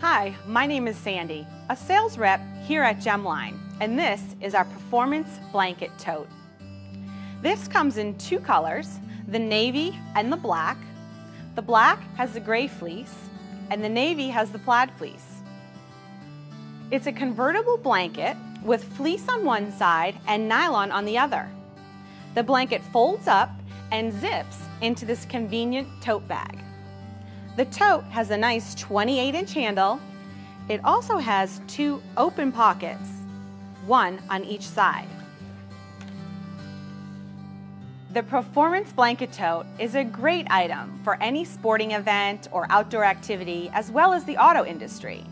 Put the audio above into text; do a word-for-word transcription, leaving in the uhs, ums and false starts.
Hi, my name is Sandy, a sales rep here at Gemline, and this is our Performance Blanket Tote. This comes in two colors, the navy and the black. The black has the gray fleece, and the navy has the plaid fleece. It's a convertible blanket with fleece on one side and nylon on the other. The blanket folds up and zips into this convenient tote bag. The tote has a nice twenty-eight inch handle. It also has two open pockets, one on each side. The Performance Blanket Tote is a great item for any sporting event or outdoor activity, as well as the auto industry.